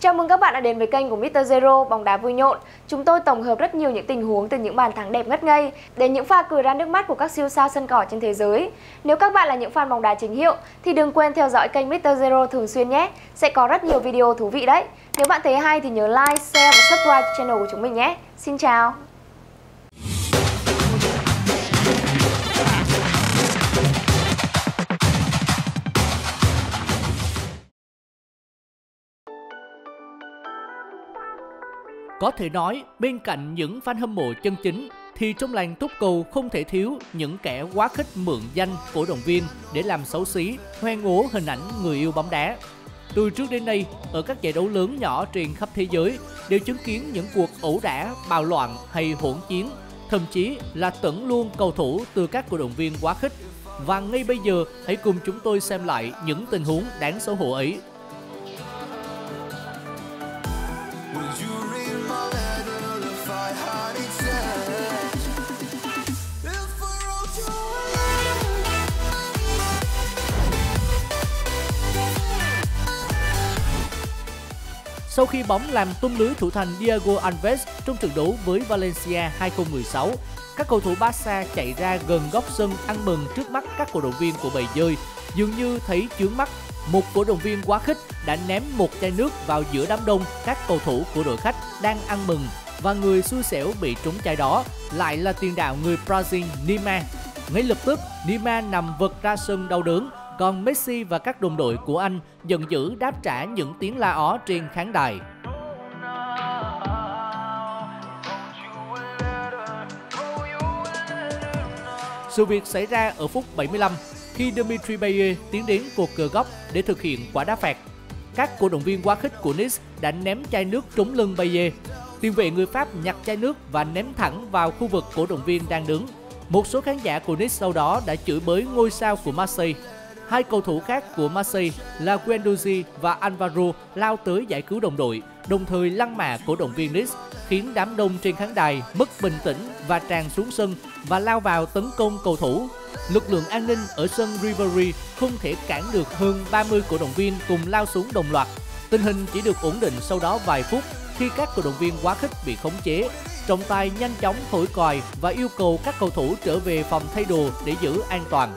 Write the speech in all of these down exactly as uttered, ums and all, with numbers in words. Chào mừng các bạn đã đến với kênh của mít tơ Zero bóng đá vui nhộn. Chúng tôi tổng hợp rất nhiều những tình huống từ những bàn thắng đẹp ngất ngây đến những pha cười ra nước mắt của các siêu sao sân cỏ trên thế giới. Nếu các bạn là những fan bóng đá chính hiệu thì đừng quên theo dõi kênh mít tơ Zero thường xuyên nhé. Sẽ có rất nhiều video thú vị đấy. Nếu bạn thấy hay thì nhớ like, share và subscribe channel của chúng mình nhé. Xin chào. Có thể nói, bên cạnh những fan hâm mộ chân chính thì trong làng túc cầu không thể thiếu những kẻ quá khích mượn danh cổ động viên để làm xấu xí, hoen ố hình ảnh người yêu bóng đá. Từ trước đến nay, ở các giải đấu lớn nhỏ trên khắp thế giới đều chứng kiến những cuộc ẩu đả, bạo loạn hay hỗn chiến, thậm chí là tẩn luôn cầu thủ từ các cổ động viên quá khích. Và ngay bây giờ, hãy cùng chúng tôi xem lại những tình huống đáng xấu hổ ấy. Sau khi bóng làm tung lưới thủ thành Diego Alves trong trận đấu với Valencia hai không một sáu, các cầu thủ Barca chạy ra gần góc sân ăn mừng trước mắt các cổ động viên của bầy dơi. Dường như thấy chướng mắt, một cổ động viên quá khích đã ném một chai nước vào giữa đám đông các cầu thủ của đội khách đang ăn mừng và người xui xẻo bị trúng chai đó lại là tiền đạo người Brazil Neymar. Ngay lập tức, Neymar nằm vật ra sân đau đớn. Còn Messi và các đồng đội của anh giận dữ đáp trả những tiếng la ó trên khán đài. Sự việc xảy ra ở phút bảy mươi lăm khi Dimitri Payet tiến đến cột cờ góc để thực hiện quả đá phạt. Các cổ động viên quá khích của Nice đã ném chai nước trúng lưng Payet. Tiền vệ người Pháp nhặt chai nước và ném thẳng vào khu vực cổ động viên đang đứng. Một số khán giả của Nice sau đó đã chửi bới ngôi sao của Marseille. Hai cầu thủ khác của Marseille là Guendouzi và Alvaro lao tới giải cứu đồng đội, đồng thời lăng mạ cổ động viên Nice, khiến đám đông trên khán đài mất bình tĩnh và tràn xuống sân và lao vào tấn công cầu thủ. Lực lượng an ninh ở sân Rivoli không thể cản được hơn ba mươi cổ động viên cùng lao xuống đồng loạt. Tình hình chỉ được ổn định sau đó vài phút khi các cổ động viên quá khích bị khống chế. Trọng tài nhanh chóng thổi còi và yêu cầu các cầu thủ trở về phòng thay đồ để giữ an toàn.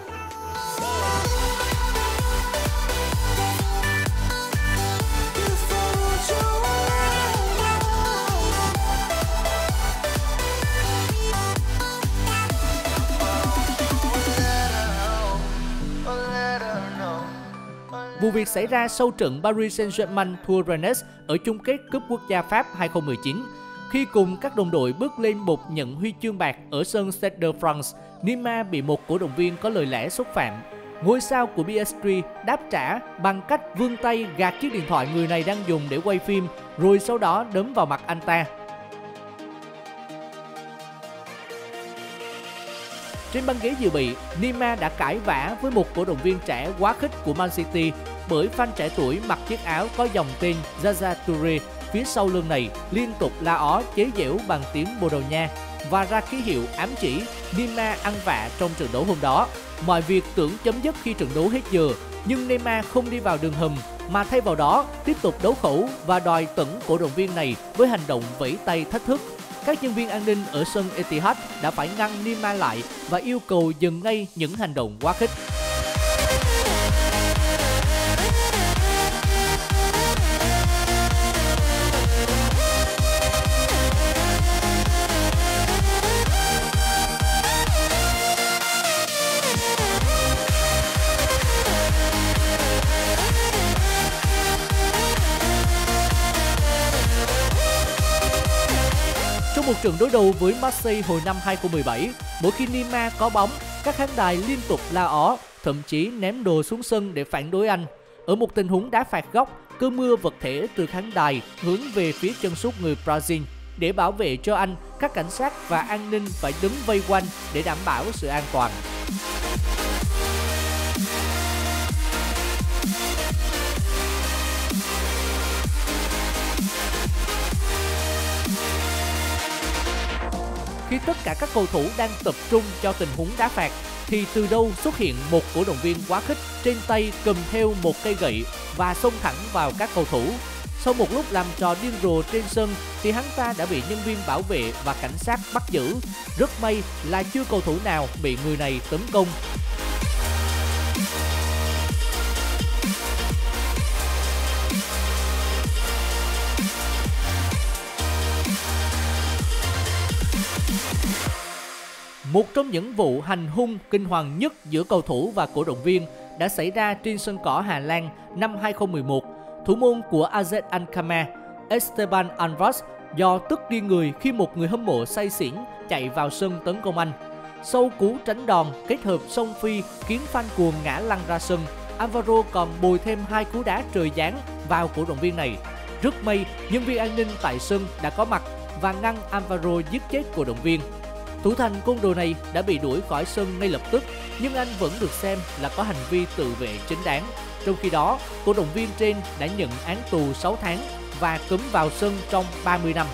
Vụ việc xảy ra sau trận Paris Saint-Germain thua Rennes ở chung kết Cúp Quốc gia Pháp hai không một chín. Khi cùng các đồng đội bước lên bục nhận huy chương bạc ở sân Stade de France, Neymar bị một cổ động viên có lời lẽ xúc phạm. Ngôi sao của pê ét giê đáp trả bằng cách vươn tay gạt chiếc điện thoại người này đang dùng để quay phim, rồi sau đó đấm vào mặt anh ta. Trên băng ghế dự bị, Neymar đã cãi vã với một cổ động viên trẻ quá khích của Man City bởi fan trẻ tuổi mặc chiếc áo có dòng tên Zaza Touré phía sau lưng này liên tục la ó chế giễu bằng tiếng Bồ Đào Nha và ra ký hiệu ám chỉ. Neymar ăn vạ trong trận đấu hôm đó. Mọi việc tưởng chấm dứt khi trận đấu hết giờ, nhưng Neymar không đi vào đường hầm mà thay vào đó tiếp tục đấu khẩu và đòi tẩn cổ động viên này với hành động vẫy tay thách thức. Các nhân viên an ninh ở sân Etihad đã phải ngăn Neymar lại và yêu cầu dừng ngay những hành động quá khích. Trong một trận đối đầu với Marseille hồi năm hai không một bảy, mỗi khi Neymar có bóng, các khán đài liên tục la ó, thậm chí ném đồ xuống sân để phản đối anh. Ở một tình huống đá phạt góc, cơn mưa vật thể từ khán đài hướng về phía chân sút người Brazil. Để bảo vệ cho anh, các cảnh sát và an ninh phải đứng vây quanh để đảm bảo sự an toàn. Khi tất cả các cầu thủ đang tập trung cho tình huống đá phạt thì từ đâu xuất hiện một cổ động viên quá khích trên tay cầm theo một cây gậy và xông thẳng vào các cầu thủ. Sau một lúc làm trò điên rồ trên sân thì hắn ta đã bị nhân viên bảo vệ và cảnh sát bắt giữ. Rất may là chưa cầu thủ nào bị người này tấn công. Một trong những vụ hành hung kinh hoàng nhất giữa cầu thủ và cổ động viên đã xảy ra trên sân cỏ Hà Lan năm hai không một một. Thủ môn của a zét Alkmaar Esteban Álvarez do tức điên người khi một người hâm mộ say xỉn chạy vào sân tấn công anh. Sau cú tránh đòn kết hợp song phi khiến fan cuồng ngã lăn ra sân, Alvaro còn bồi thêm hai cú đá trời giáng vào cổ động viên này. Rất may, nhân viên an ninh tại sân đã có mặt và ngăn Alvaro giết chết cổ động viên. Thủ thành côn đồ này đã bị đuổi khỏi sân ngay lập tức, nhưng anh vẫn được xem là có hành vi tự vệ chính đáng. Trong khi đó, cổ động viên trên đã nhận án tù sáu tháng và cấm vào sân trong ba mươi năm.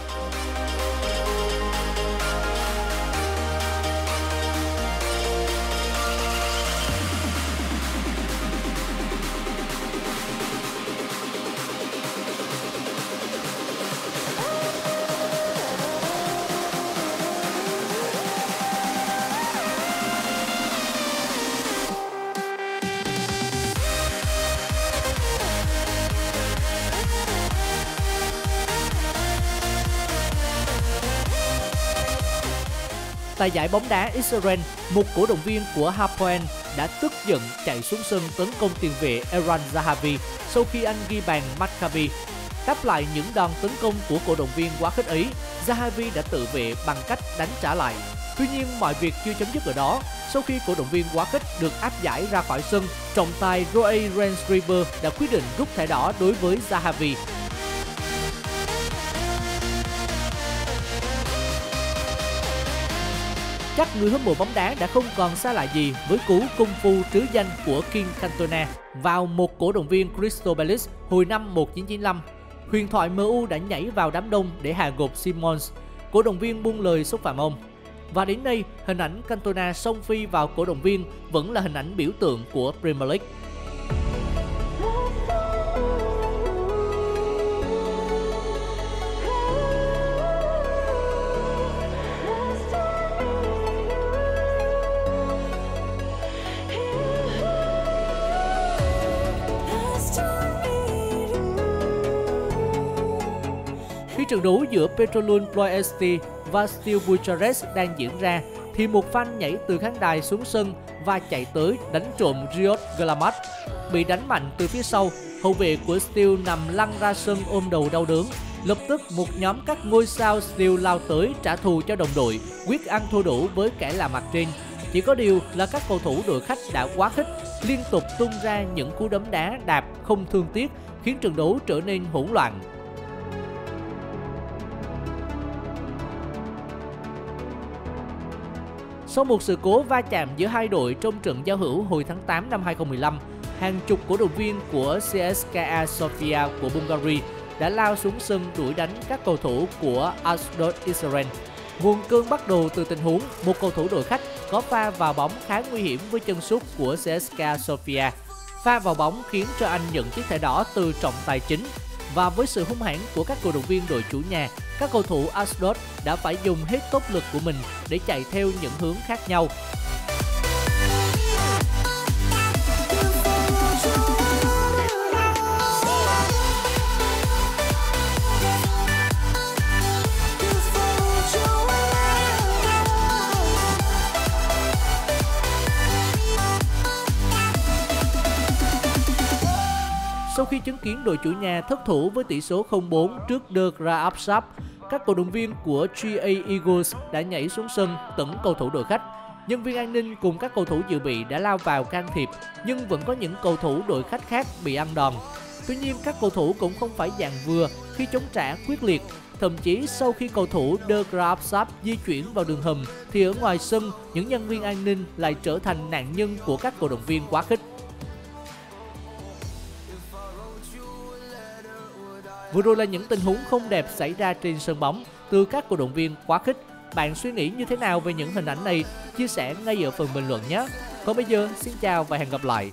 Tại giải bóng đá Israel, một cổ động viên của HaPoel đã tức giận chạy xuống sân tấn công tiền vệ Eran Zahavi sau khi anh ghi bàn Maccabi. Đáp lại những đòn tấn công của cổ động viên quá khích ấy, Zahavi đã tự vệ bằng cách đánh trả lại. Tuy nhiên, mọi việc chưa chấm dứt ở đó. Sau khi cổ động viên quá khích được áp giải ra khỏi sân, trọng tài Roy Ran Schreiber đã quyết định rút thẻ đỏ đối với Zahavi. Các người hâm mộ bóng đá đã không còn xa lạ gì với cú cung phu trứ danh của King Cantona vào một cổ động viên Crystal Palace hồi năm một nghìn chín trăm chín mươi lăm. Huyền thoại em u đã nhảy vào đám đông để hạ gục Simons, cổ động viên buông lời xúc phạm ông. Và đến nay, hình ảnh Cantona xông phi vào cổ động viên vẫn là hình ảnh biểu tượng của Premier League. Trận đấu giữa Petrolun Ploiesti và Steel Bucharest đang diễn ra thì một fan nhảy từ khán đài xuống sân và chạy tới đánh trộm Riot Glamat. Bị đánh mạnh từ phía sau, hậu vệ của Steel nằm lăn ra sân ôm đầu đau đớn. Lập tức một nhóm các ngôi sao Steel lao tới trả thù cho đồng đội, quyết ăn thua đủ với kẻ lạ mặt trên. Chỉ có điều là các cầu thủ đội khách đã quá khích, liên tục tung ra những cú đấm đá đạp không thương tiếc khiến trận đấu trở nên hỗn loạn. Sau một sự cố va chạm giữa hai đội trong trận giao hữu hồi tháng tám năm hai không một lăm, hàng chục cổ động viên của xê ét ca a Sofia của Bulgaria đã lao xuống sân đuổi đánh các cầu thủ của Ashdod Israel. Nguồn cơn bắt đầu từ tình huống một cầu thủ đội khách có pha vào bóng khá nguy hiểm với chân sút của xê ét ca a Sofia. Pha vào bóng khiến cho anh nhận chiếc thẻ đỏ từ trọng tài chính. Và với sự hung hãn của các cổ động viên đội chủ nhà, các cầu thủ Ashdod đã phải dùng hết tốc lực của mình để chạy theo những hướng khác nhau. Sau khi chứng kiến đội chủ nhà thất thủ với tỷ số không bốn trước Der Graafschap, các cổ động viên của giê a Eagles đã nhảy xuống sân tấn cầu thủ đội khách. Nhân viên an ninh cùng các cầu thủ dự bị đã lao vào can thiệp, nhưng vẫn có những cầu thủ đội khách khác bị ăn đòn. Tuy nhiên, các cầu thủ cũng không phải dạng vừa khi chống trả quyết liệt. Thậm chí sau khi cầu thủ Der Graafschap di chuyển vào đường hầm, thì ở ngoài sân, những nhân viên an ninh lại trở thành nạn nhân của các cổ động viên quá khích. Vừa rồi là những tình huống không đẹp xảy ra trên sân bóng từ các cổ động viên quá khích. Bạn suy nghĩ như thế nào về những hình ảnh này? Chia sẻ ngay ở phần bình luận nhé. Còn bây giờ, xin chào và hẹn gặp lại.